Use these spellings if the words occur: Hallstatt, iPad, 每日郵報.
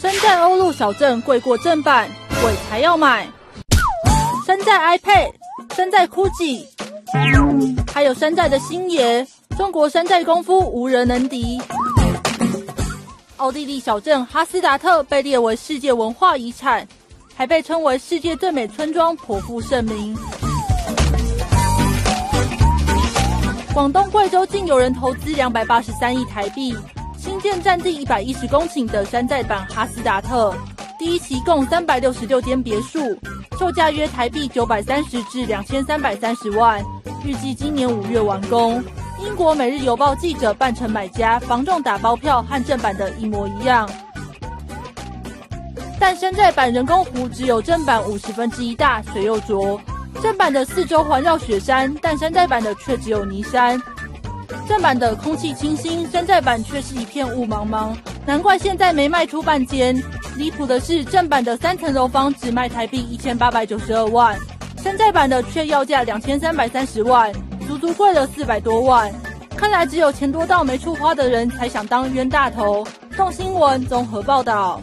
身在欧陆小镇贵过正版，鬼才要买。身在 iPad， 身在 Gucci， 还有身在的星爷，中国身在功夫无人能敌。奥地利小镇哈斯达特被列为世界文化遗产，还被称为世界最美村庄，颇负盛名。广东贵州竟有人投资283亿台币。 新建占地110公顷的山寨版哈斯达特，第一期共366间别墅，售价约台币930至2330万，预计今年5月完工。英国《每日邮报》记者扮成买家，房仲打包票和正版的一模一样，但山寨版人工湖只有正版1/50大，水又浊。正版的四周环绕雪山，但山寨版的却只有泥山。 正版的空气清新，山寨版却是一片雾茫茫，难怪现在没卖出半间。离谱的是，正版的3层楼房只卖台币1892万，山寨版的却要价2330万，足足贵了400多万。看来只有钱多到没处花的人才想当冤大头。动新闻综合报道。